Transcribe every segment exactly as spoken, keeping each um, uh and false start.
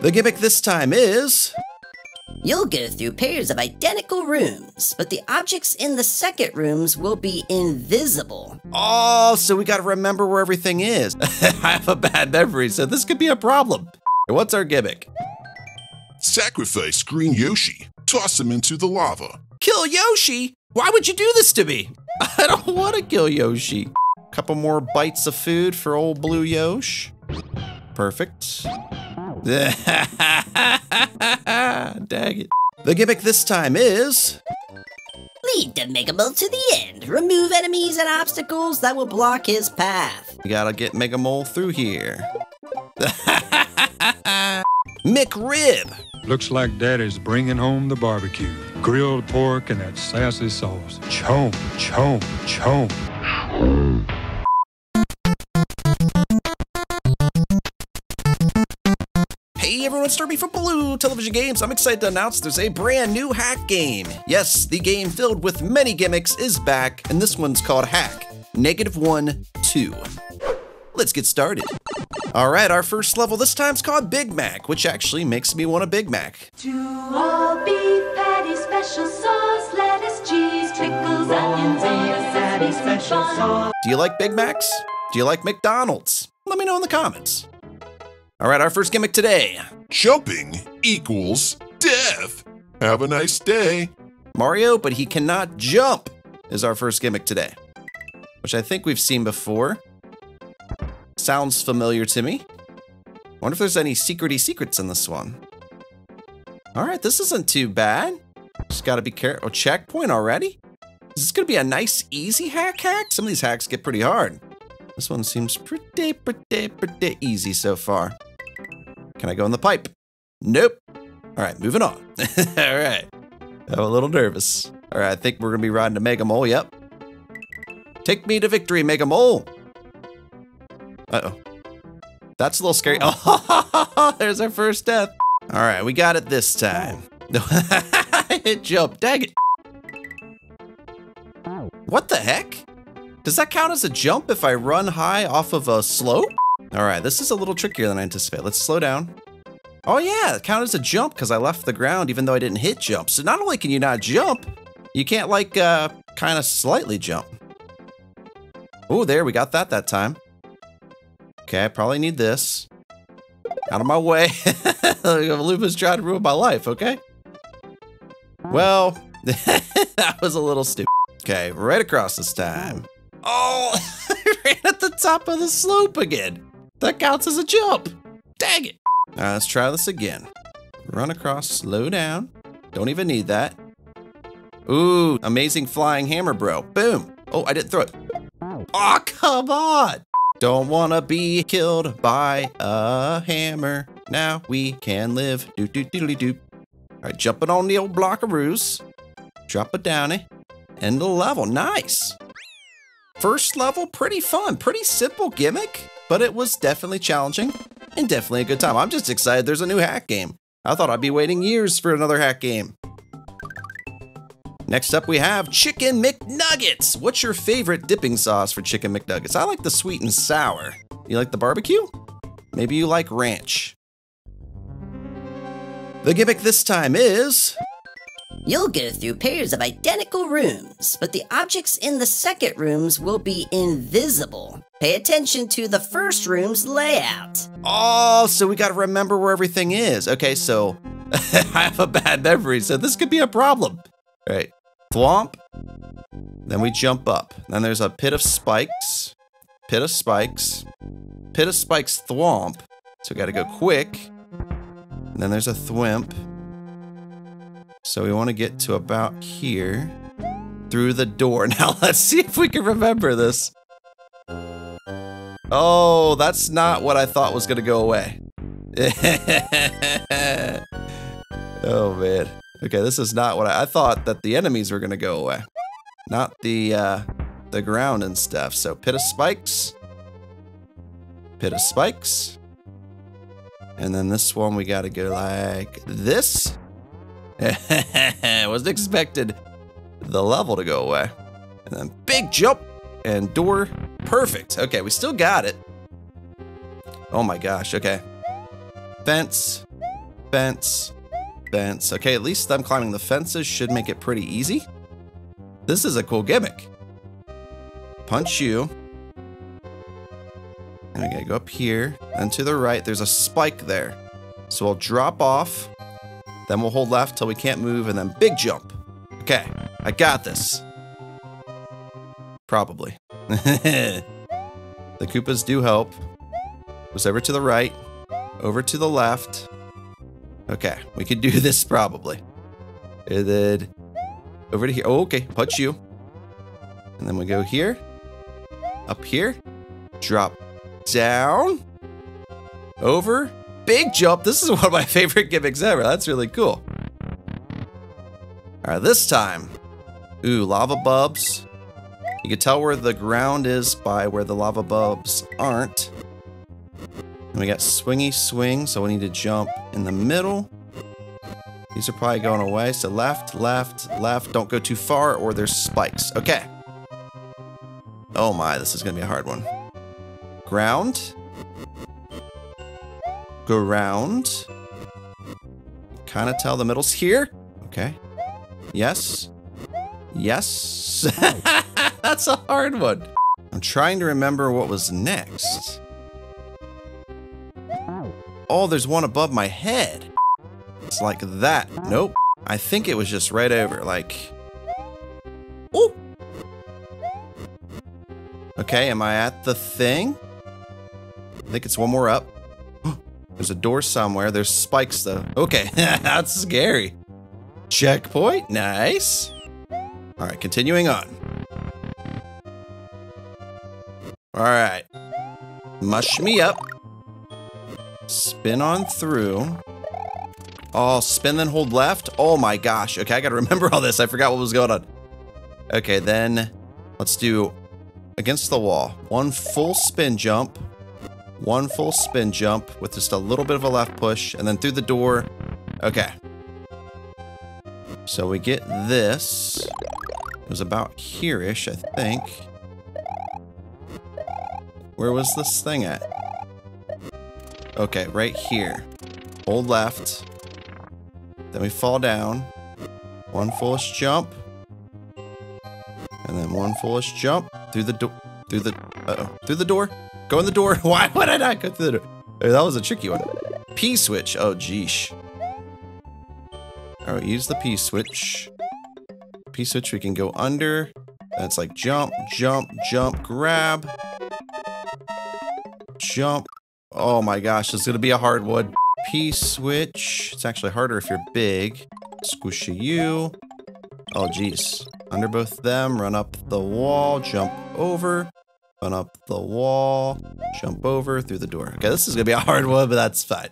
The gimmick this time is... You'll go through pairs of identical rooms, but the objects in the second rooms will be invisible. Oh, so we gotta remember where everything is. I have a bad memory, so this could be a problem. What's our gimmick? Sacrifice Green Yoshi. Toss him into the lava. Kill Yoshi? Why would you do this to me? I don't want to kill Yoshi. Couple more bites of food for old blue Yoshi. Perfect. Dag it. The gimmick this time is... Lead the Mega Mole to the end. Remove enemies and obstacles that will block his path. You gotta get Mega Mole through here. McRib. Looks like Daddy's bringing home the barbecue. Grilled pork and that sassy sauce. Chomp, chomp, chomp. Hey everyone, it's Derby from Blue Television Games. I'm excited to announce there's a brand new hack game. Yes, the game filled with many gimmicks is back, and this one's called Hack Negative One Two. Let's get started. All right, our first level this time's called Big Mac, which actually makes me want a Big Mac. To all beef patty, special sauce, lettuce, cheese, pickles, onions, and a special sauce. Do you like Big Macs? Do you like McDonald's? Let me know in the comments. All right, our first gimmick today. Jumping equals death. Have a nice day. Mario, but he cannot jump, is our first gimmick today, which I think we've seen before. Sounds familiar to me. Wonder if there's any secrety secrets in this one. All right, this isn't too bad. Just gotta be careful. Oh, checkpoint already? Is this gonna be a nice, easy hack hack? Some of these hacks get pretty hard. This one seems pretty, pretty, pretty easy so far. Can I go in the pipe? Nope. All right, moving on. All right, I'm a little nervous. All right, I think we're gonna be riding to Mega Mole, yep. Take me to victory, Mega Mole. Uh-oh, that's a little scary. Oh, there's our first death. All right, we got it this time. It jumped, dang it. What the heck? Does that count as a jump if I run high off of a slope? All right, this is a little trickier than I anticipated. Let's slow down. Oh yeah, it counted as a jump because I left the ground even though I didn't hit jump. So not only can you not jump, you can't like uh, kind of slightly jump. Oh, there, we got that that time. Okay, I probably need this. Out of my way. Lupa's trying to ruin my life, okay? Well, that was a little stupid. Okay, right across this time. Oh, I ran at the top of the slope again. That counts as a jump. Dang it. All right, let's try this again. Run across, slow down. Don't even need that. Ooh, amazing flying hammer, bro. Boom. Oh, I didn't throw it. Oh, come on. Don't wanna be killed by a hammer. Now we can live. Doop, doop, doodly, doop. All right, jumping on the old blockaroos. Drop it down, eh? End of level, nice. First level, pretty fun, pretty simple gimmick, but it was definitely challenging and definitely a good time. I'm just excited there's a new hack game. I thought I'd be waiting years for another hack game. Next up we have Chicken McNuggets. What's your favorite dipping sauce for Chicken McNuggets? I like the sweet and sour. You like the barbecue? Maybe you like ranch. The gimmick this time is... You'll go through pairs of identical rooms, but the objects in the second rooms will be invisible. Pay attention to the first room's layout. Oh, so we gotta remember where everything is. Okay, so I have a bad memory, so this could be a problem. All right, thwomp, then we jump up. Then there's a pit of spikes, pit of spikes, pit of spikes, thwomp. So we gotta go quick. And then there's a thwimp. So we want to get to about here, through the door. Now let's see if we can remember this. Oh, that's not what I thought was gonna go away. Oh man. Okay, this is not what I, I thought that the enemies were gonna go away, not the uh, the ground and stuff. So pit of spikes, pit of spikes, and then this one we gotta go like this. Wasn't expected the level to go away. And then big jump and door. Perfect. Okay, we still got it. Oh my gosh, okay. Fence, Fence. Fence. Okay, at least them climbing the fences should make it pretty easy. This is a cool gimmick. Punch you. And we gotta go up here. And to the right, there's a spike there. So we'll drop off. Then we'll hold left till we can't move, and then big jump. Okay, I got this. Probably. The Koopas do help. Goes over to the right. Over to the left. Okay, we could do this probably. And then over to here. Oh, okay, punch you. And then we go here. Up here. Drop down. Over. Big jump. This is one of my favorite gimmicks ever. That's really cool. Alright, this time. Ooh, lava bulbs. You can tell where the ground is by where the lava bulbs aren't. And we got swingy swing, so we need to jump in the middle. These are probably going away, so left, left, left. Don't go too far or there's spikes. Okay. Oh my, this is going to be a hard one. Ground. Go round. Kind of tell the middle's here. Okay. Yes. Yes. That's a hard one. I'm trying to remember what was next. Oh, there's one above my head. It's like that. Nope. I think it was just right over, like... Ooh! Okay, am I at the thing? I think it's one more up. There's a door somewhere. There's spikes, though. Okay, that's scary. Checkpoint. Nice. All right, continuing on. All right. Mush me up. Spin on through. Oh, spin then hold left. Oh my gosh. Okay, I gotta remember all this. I forgot what was going on. Okay, then let's do against the wall. One full spin jump. One full spin jump with just a little bit of a left push and then through the door. Okay. So we get this. It was about here-ish, I think. Where was this thing at? Okay, right here. Hold left. Then we fall down. One foolish jump. And then one foolish jump. Through the door. Through the... Uh-oh. Through the door. Go in the door. Why would I not go through the door? Hey, that was a tricky one. P-switch. Oh, geesh. Alright, use the P-switch. P-switch, we can go under. That's like jump, jump, jump, grab. Jump. Oh my gosh, this is gonna be a hard one. P-switch. It's actually harder if you're big. Squishy you. Oh geez. Under both them, run up the wall, jump over. Run up the wall, jump over, through the door. Okay, this is gonna be a hard one, but that's fine.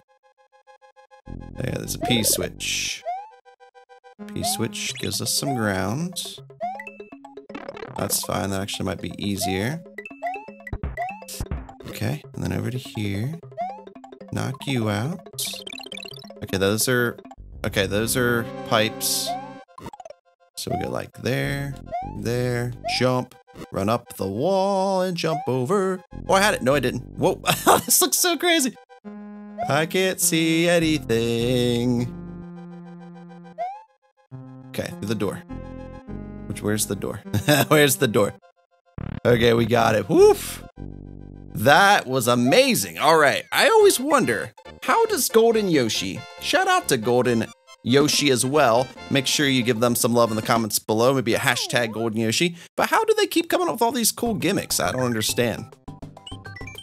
Yeah, there's a P-switch. P-switch gives us some ground. That's fine, that actually might be easier. Okay, and then over to here. Knock you out. Okay, those are... Okay, those are pipes. So we go like there, there, jump, run up the wall, and jump over. Oh, I had it. No, I didn't. Whoa, this looks so crazy. I can't see anything. Okay, through the door. Which, where's the door? Where's the door? Okay, we got it. Woof! That was amazing. All right, I always wonder, how does Golden Yoshi, shout out to Golden Yoshi as well, make sure you give them some love in the comments below, maybe a hashtag Golden Yoshi, but how do they keep coming up with all these cool gimmicks? I don't understand.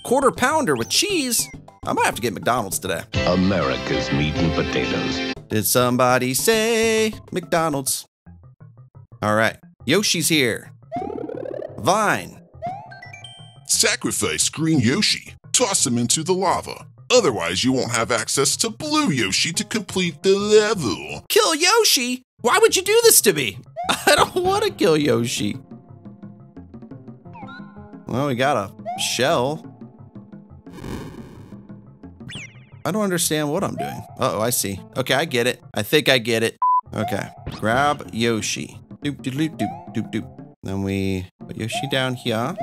Quarter pounder with cheese? I might have to get McDonald's today. America's meat and potatoes. Did somebody say McDonald's? All right, Yoshi's here. Vine. Sacrifice Green Yoshi. Toss him into the lava. Otherwise, you won't have access to Blue Yoshi to complete the level. Kill Yoshi? Why would you do this to me? I don't want to kill Yoshi. Well, we got a shell. I don't understand what I'm doing. Uh-oh, I see. Okay, I get it. I think I get it. Okay, grab Yoshi. Doop, doop, doop, doop, doop. Then we put Yoshi down here.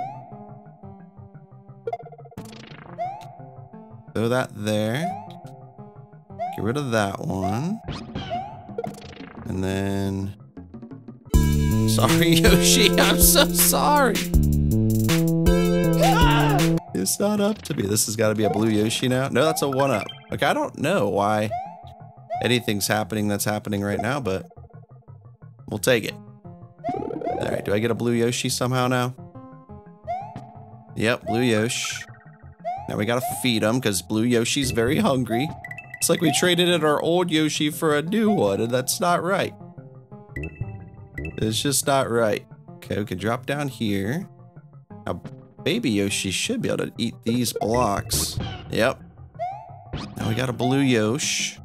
Throw that there. Get rid of that one. And then... Sorry, Yoshi, I'm so sorry. It's not up to me. This has got to be a blue Yoshi now. No, that's a one-up. Like, I don't know why anything's happening that's happening right now, but we'll take it. All right, do I get a blue Yoshi somehow now? Yep, blue Yoshi. Now we got to feed him because blue Yoshi's very hungry. It's like we traded in our old Yoshi for a new one, and that's not right. It's just not right. Okay, we can drop down here. Now, baby Yoshi should be able to eat these blocks. Yep. Now we got a blue Yoshi.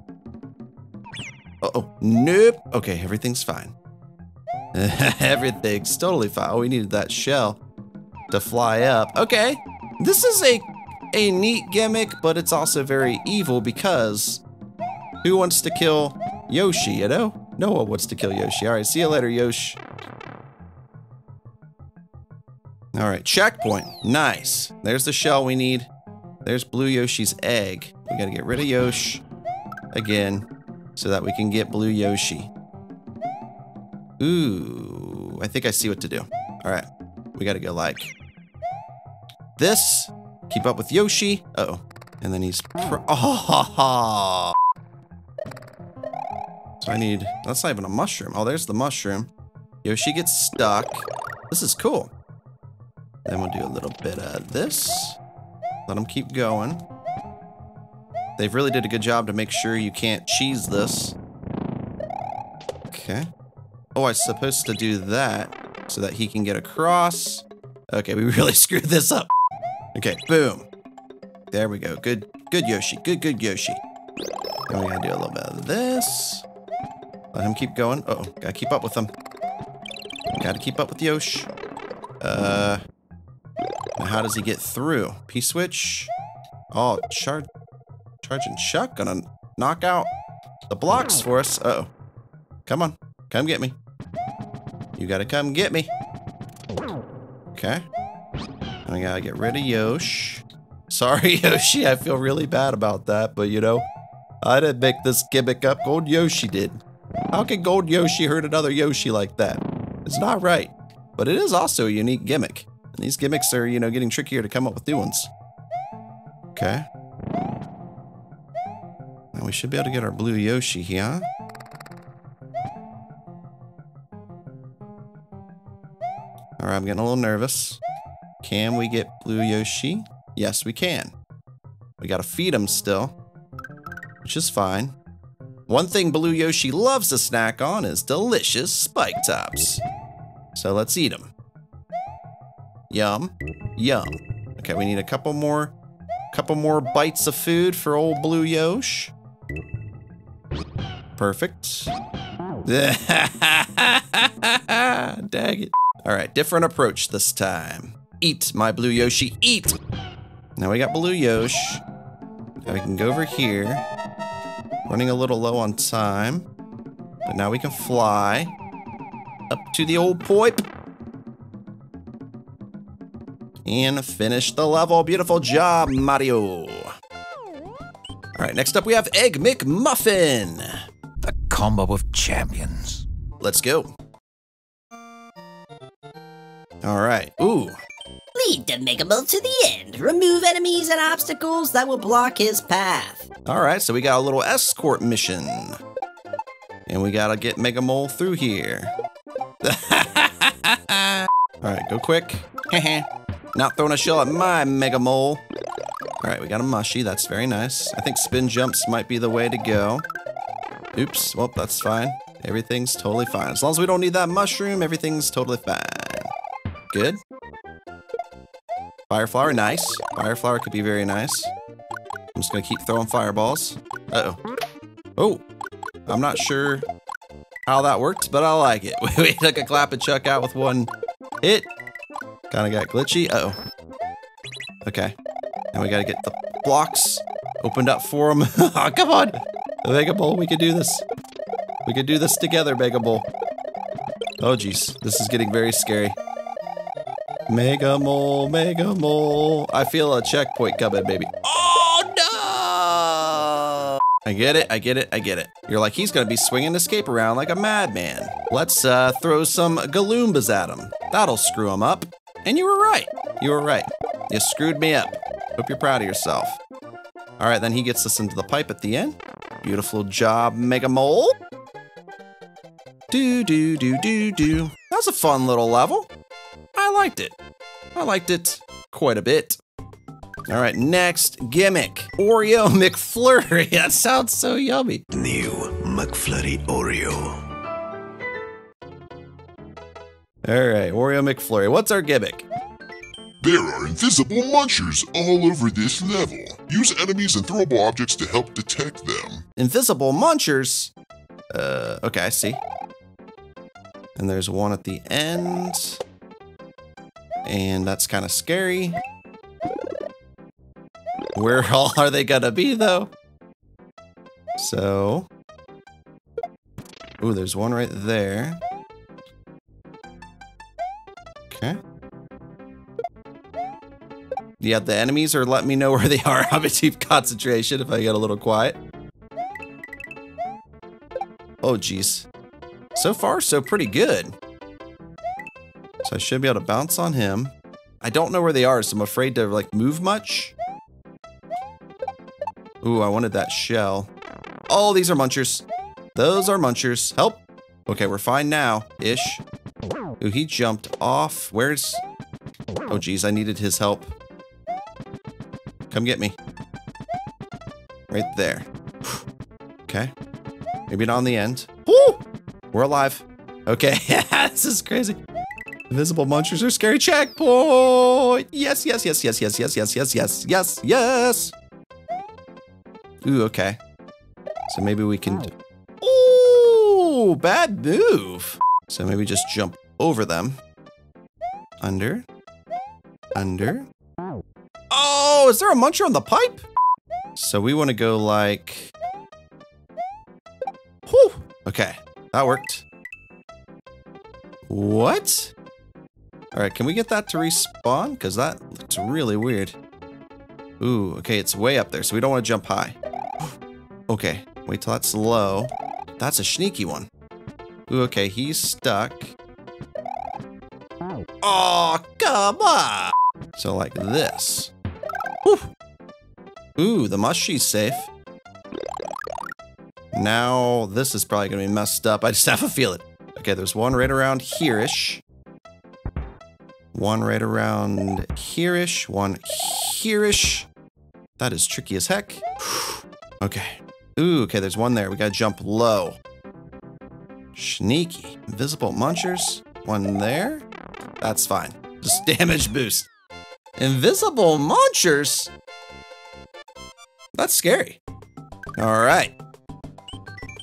Uh-oh. Nope. Okay, everything's fine. Everything's totally fine. Oh, we needed that shell to fly up. Okay. This is a, a neat gimmick, but it's also very evil because who wants to kill Yoshi, you know? No one wants to kill Yoshi. All right, see you later, Yoshi. All right, checkpoint. Nice. There's the shell we need. There's blue Yoshi's egg. We gotta get rid of Yoshi again so that we can get blue Yoshi. Ooh, I think I see what to do. All right, we gotta go like this. Keep up with Yoshi. Uh-oh. And then he's pro- oh, ha, ha. So I need, that's not even a mushroom. Oh, there's the mushroom. Yoshi gets stuck. This is cool. Then we'll do a little bit of this. Let them keep going. They've really did a good job to make sure you can't cheese this. Okay. Oh, I was supposed to do that so that he can get across. Okay, we really screwed this up. Okay, boom. There we go. Good, good Yoshi. Good, good Yoshi. Then we gotta do a little bit of this. Let him keep going. Uh oh, gotta keep up with him. Gotta keep up with Yoshi. Uh, now how does he get through? P-switch. Oh, char Charging Chuck gonna knock out the blocks for us. Uh oh, come on, come get me. You gotta come get me. Okay. I gotta get rid of Yoshi. Sorry, Yoshi, I feel really bad about that, but you know, I didn't make this gimmick up. Gold Yoshi did. How can Gold Yoshi hurt another Yoshi like that? It's not right, but it is also a unique gimmick. And these gimmicks are, you know, getting trickier to come up with new ones. Okay. Now we should be able to get our blue Yoshi here. All right, I'm getting a little nervous. Can we get blue Yoshi? Yes, we can. We gotta feed him still, which is fine. One thing blue Yoshi loves to snack on is delicious spike tops. So let's eat them. Yum, yum. Okay, we need a couple more, couple more bites of food for old blue Yoshi. Perfect. Dang it. All right, different approach this time. Eat, my blue Yoshi, eat. Now we got blue Yoshi. Now we can go over here. Running a little low on time, but now we can fly up to the old poip and finish the level. Beautiful job, Mario. All right, next up we have Egg McMuffin. The combo of champions. Let's go. All right, ooh. Lead the Mega Mole to the end. Remove enemies and obstacles that will block his path. All right, so we got a little escort mission. And we gotta get Mega Mole through here. All right, go quick. Not throwing a shell at my Mega Mole. All right, we got a mushy, that's very nice. I think spin jumps might be the way to go. Oops, well, that's fine. Everything's totally fine. As long as we don't need that mushroom, everything's totally fine. Good. Fireflower, nice. Fireflower could be very nice. I'm just gonna keep throwing fireballs. Uh-oh. Oh, I'm not sure how that worked, but I like it. We took a Clap and Chuck out with one hit. Kinda got glitchy, uh-oh. Okay, now we gotta get the blocks opened up for him. Oh, come on, Mega Mole, we could do this. We could do this together, Mega Mole. Oh geez, this is getting very scary. Mega Mole, Mega Mole. I feel a checkpoint coming, baby. Oh, I get it, I get it, I get it. You're like, he's gonna be swinging the scape around like a madman. Let's uh, throw some galoombas at him. That'll screw him up. And you were right, you were right. You screwed me up. Hope you're proud of yourself. All right, then he gets us into the pipe at the end. Beautiful job, Mega Mole. Do, do, do, do, do. That's a fun little level. I liked it. I liked it quite a bit. All right, next gimmick. Oreo McFlurry. That sounds so yummy. New McFlurry Oreo. All right, Oreo McFlurry. What's our gimmick? There are invisible munchers all over this level. Use enemies and throwable objects to help detect them. Invisible munchers? Uh, okay, I see. And there's one at the end. And that's kind of scary. Where all are they gonna be, though? So... Ooh, there's one right there. Okay. Yeah, the enemies are letting me know where they are. I'm in deep concentration if I get a little quiet. Oh, geez. So far, so pretty good. So I should be able to bounce on him. I don't know where they are, so I'm afraid to, like, move much. Ooh, I wanted that shell. Oh, these are munchers. Those are munchers. Help. Okay, we're fine now. Ish. Ooh, he jumped off. Where's... Oh, geez, I needed his help. Come get me. Right there. Okay. Maybe not on the end. Woo! We're alive. Okay, this is crazy. Invisible munchers are scary. Checkpoint! Yes, yes, yes, yes, yes, yes, yes, yes, yes, yes, yes. Ooh, okay. So maybe we can... Ooh, bad move. So maybe just jump over them. Under. Under. Oh, is there a muncher on the pipe? So we want to go like... Whew. Okay, that worked. What? All right, can we get that to respawn? Because that looks really weird. Ooh, okay, it's way up there, so we don't want to jump high. Okay, wait till that's low. That's a sneaky one. Ooh, okay, he's stuck. Oh, come on! So like this. Whew. Ooh, the mushy's safe. Now, this is probably gonna be messed up. I just have a feeling. Okay, there's one right around here-ish. One right around here-ish. One here-ish. That is tricky as heck. Whew. Okay. Ooh, okay, there's one there. We gotta jump low. Sneaky. Invisible munchers. One there. That's fine. Just damage boost. Invisible munchers? That's scary. All right.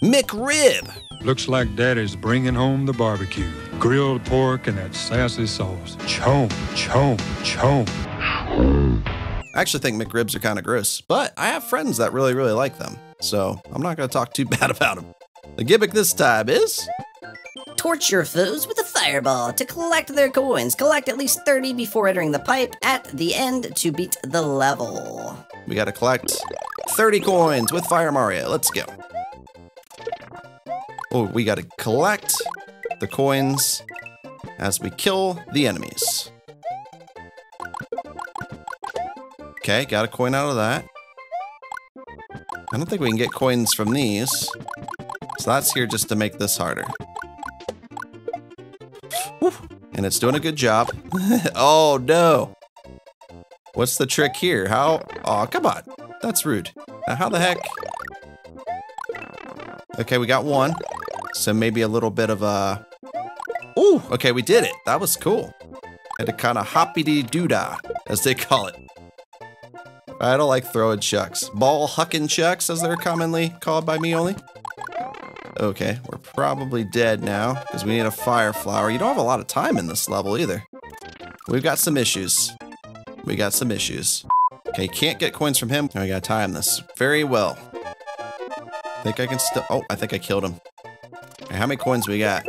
McRib. Looks like Daddy's bringing home the barbecue. Grilled pork and that sassy sauce. Chomp, chomp, chomp. I actually think McRibs are kind of gross, but I have friends that really, really like them. So I'm not going to talk too bad about them. The gimmick this time is... Torture foes with a fireball to collect their coins. Collect at least thirty before entering the pipe at the end to beat the level. We gotta collect thirty coins with Fire Mario. Let's go. Oh, we gotta collect the coins as we kill the enemies. Okay, got a coin out of that. I don't think we can get coins from these. So that's here just to make this harder. And it's doing a good job. Oh no. What's the trick here? How? Oh, come on. That's rude. Now, how the heck? Okay, we got one. So maybe a little bit of a... Ooh, okay, we did it. That was cool. Had to kind of hoppity-doo-dah, as they call it. I don't like throwing chucks. Ball hucking chucks, as they're commonly called by me only. Okay, we're probably dead now, because we need a fire flower. You don't have a lot of time in this level either. We've got some issues. We got some issues. Okay, can't get coins from him. Now we gotta time this very well. I think I can still, oh, I think I killed him. Okay, how many coins we got?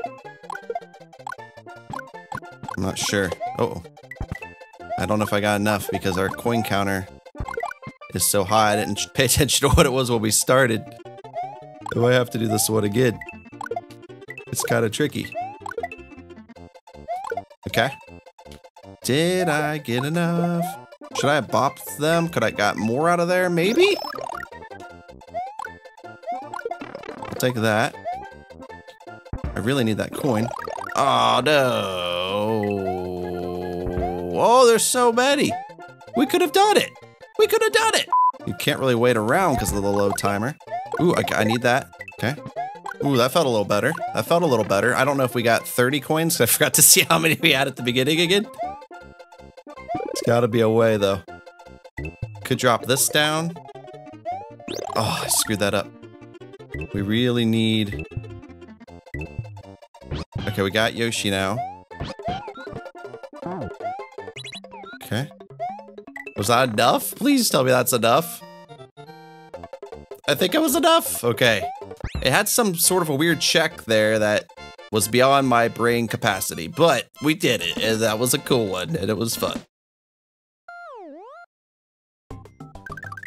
I'm not sure. Uh-oh. I don't know if I got enough because our coin counter is so high. I didn't pay attention to what it was when we started. Do I have to do this one again? It's kind of tricky. Okay. Did I get enough? Should I have bopped them? Could I got more out of there? Maybe? I'll take that. I really need that coin. Oh, no. Oh, there's so many. We could have done it. We could have done it. You can't really wait around because of the low timer. Ooh, I, I need that. Okay. Ooh, that felt a little better. That felt a little better. I don't know if we got thirty coins. I forgot to see how many we had at the beginning again. It's gotta be a way, though. Could drop this down. Oh, I screwed that up. We really need... Okay, we got Yoshi now. Okay. Was that enough? Please tell me that's enough. I think it was enough. Okay. It had some sort of a weird check there that was beyond my brain capacity, but we did it, and that was a cool one, and it was fun.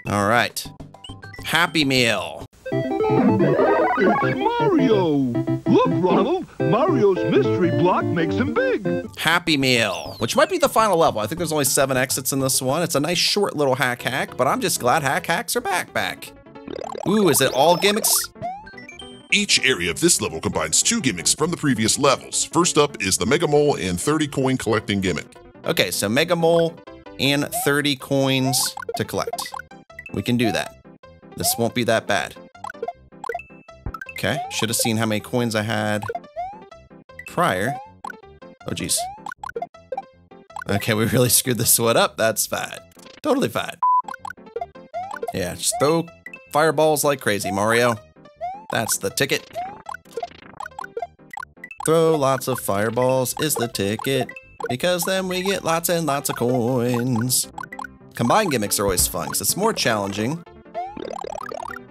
All right. Happy Meal. Mario! Look, Ronald, Mario's mystery block makes him big. Happy Meal, which might be the final level. I think there's only seven exits in this one. It's a nice short little hack hack, but I'm just glad hack hacks are back back. Ooh, is it all gimmicks? Each area of this level combines two gimmicks from the previous levels. First up is the Mega Mole and thirty coin collecting gimmick. Okay, so Mega Mole and thirty coins to collect. We can do that. This won't be that bad. Okay, should have seen how many coins I had prior. Oh, geez. Okay, we really screwed this one up. That's fine. Totally fine. Yeah, just throw fireballs like crazy, Mario. That's the ticket. Throw lots of fireballs is the ticket, because then we get lots and lots of coins. Combined gimmicks are always fun, because it's more challenging.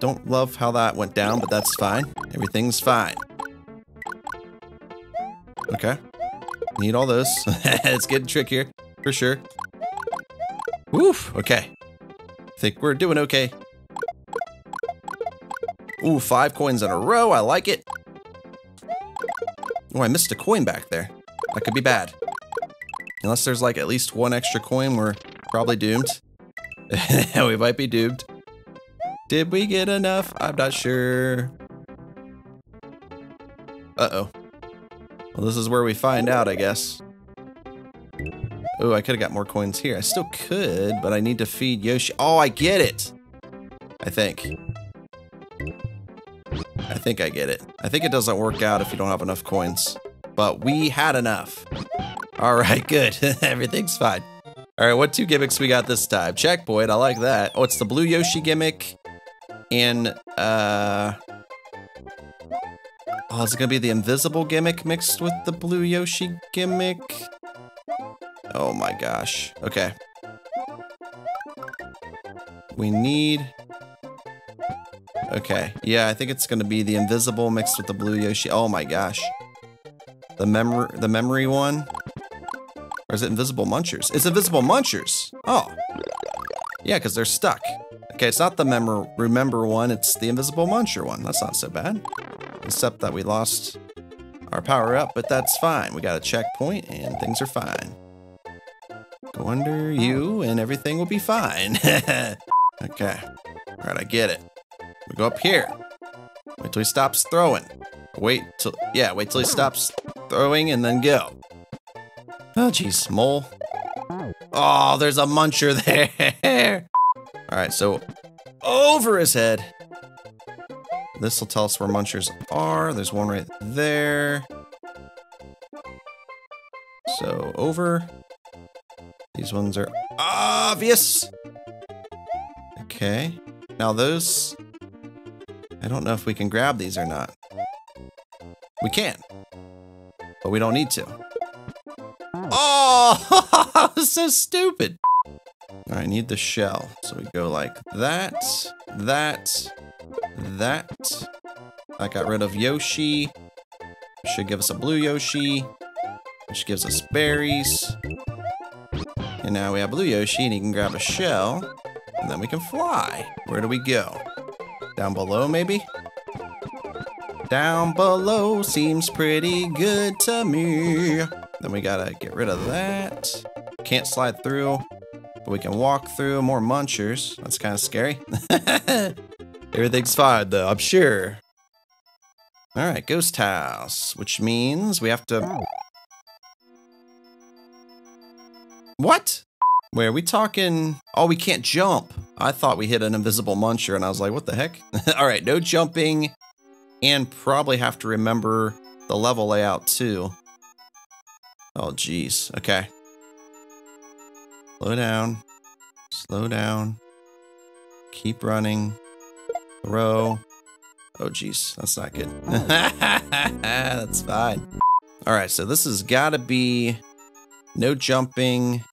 Don't love how that went down, but that's fine. Everything's fine. Okay. Need all those. It's getting trickier, for sure. Oof, okay. Think we're doing okay. Ooh, five coins in a row, I like it. Oh, I missed a coin back there. That could be bad. Unless there's like at least one extra coin, we're probably doomed. We might be doomed. Did we get enough? I'm not sure. Uh-oh. Well, this is where we find out, I guess. Oh, I could have got more coins here. I still could, but I need to feed Yoshi. Oh, I get it. I think. I think I get it. I think it doesn't work out if you don't have enough coins. But we had enough. All right, good. Everything's fine. All right, what two gimmicks we got this time? Checkpoint, I like that. Oh, it's the blue Yoshi gimmick. And, uh, oh, is it gonna be the invisible gimmick mixed with the blue Yoshi gimmick? Oh my gosh, okay. We need, okay, yeah, I think it's gonna be the invisible mixed with the blue Yoshi. Oh my gosh. The mem- the memory one? Or is it invisible munchers? It's invisible munchers, oh. Yeah, because they're stuck. Okay, it's not the mem- remember one, it's the invisible muncher one. That's not so bad. Except that we lost our power up, but that's fine. We got a checkpoint and things are fine. Go under you and everything will be fine. Okay, all right, I get it. We go up here. Wait till he stops throwing. Wait till, yeah, wait till he stops throwing and then go. Oh geez, mole. Oh, there's a muncher there. All right, so over his head. This will tell us where munchers are. There's one right there. So over. These ones are obvious. Okay. Now those, I don't know if we can grab these or not. We can, but we don't need to. Oh, that was so stupid. I need the shell, so we go like that, that, that. I got rid of Yoshi, which should give us a blue Yoshi, which gives us berries. And now we have blue Yoshi, and he can grab a shell, and then we can fly. Where do we go? Down below, maybe? Down below seems pretty good to me. Then we gotta get rid of that. Can't slide through, but we can walk through. More munchers. That's kind of scary. Everything's fine though, I'm sure. All right, ghost house, which means we have to... What? Where are we talking? Oh, we can't jump. I thought we hit an invisible muncher and I was like, what the heck? All right, no jumping, and probably have to remember the level layout too. Oh geez, okay. Slow down, slow down, keep running, throw. Oh geez, that's not good. That's fine. All right, so this has gotta be no jumping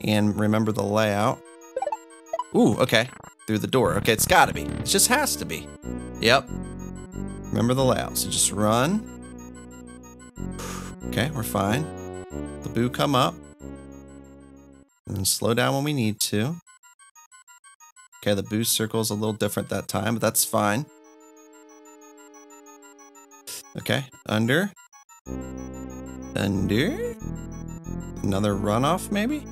and remember the layout. Ooh, okay, through the door. Okay, it's gotta be, it just has to be. Yep, remember the layout, so just run. Okay, we're fine. The boo come up. And slow down when we need to. Okay, the boo circle's a little different that time, but that's fine. Okay, under. Under. Another runoff, maybe?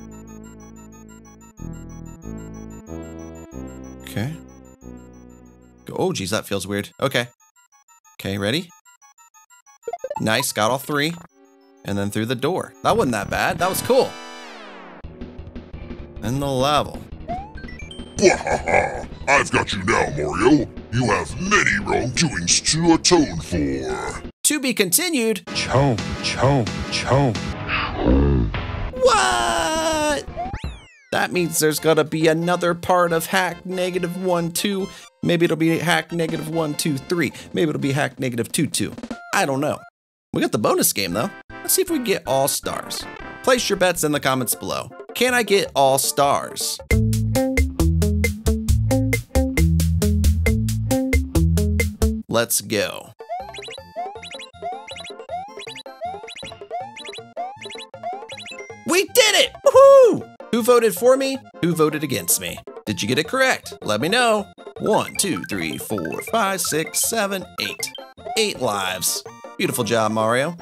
Okay. Oh, geez, that feels weird. Okay. Okay, ready? Nice, got all three. And then through the door. That wasn't that bad. That was cool. And the level. I've got you now, Mario. You have many wrongdoings to atone for. To be continued. Chomp, chomp, chomp. What? That means there's gotta be another part of Hack Negative One Two. Maybe it'll be Hack Negative One Two Three. Maybe it'll be Hack Negative Two Two. I don't know. We got the bonus game though. Let's see if we can get all stars. Place your bets in the comments below. Can I get all stars? Let's go. We did it! Woohoo! Who voted for me? Who voted against me? Did you get it correct? Let me know. One, two, three, four, five, six, seven, eight. Eight lives. Beautiful job, Mario.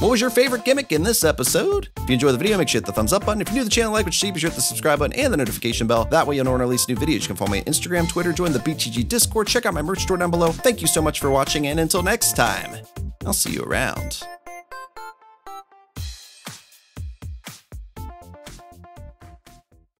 What was your favorite gimmick in this episode? If you enjoyed the video, make sure you hit the thumbs up button. If you're new to the channel, like what you see, be sure to hit the subscribe button and the notification bell. That way you'll know when I release new videos. You can follow me on Instagram, Twitter, join the B T G Discord, check out my merch store down below. Thank you so much for watching, and until next time, I'll see you around.